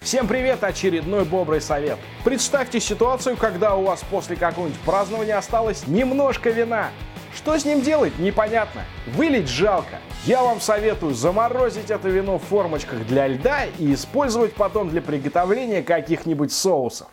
Всем привет! Очередной «Бобрый совет». Представьте ситуацию, когда у вас после какого-нибудь празднования осталось немножко вина. Что с ним делать, непонятно. Вылить жалко. Я вам советую заморозить это вино в формочках для льда и использовать потом для приготовления каких-нибудь соусов.